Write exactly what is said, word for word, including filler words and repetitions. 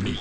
Me.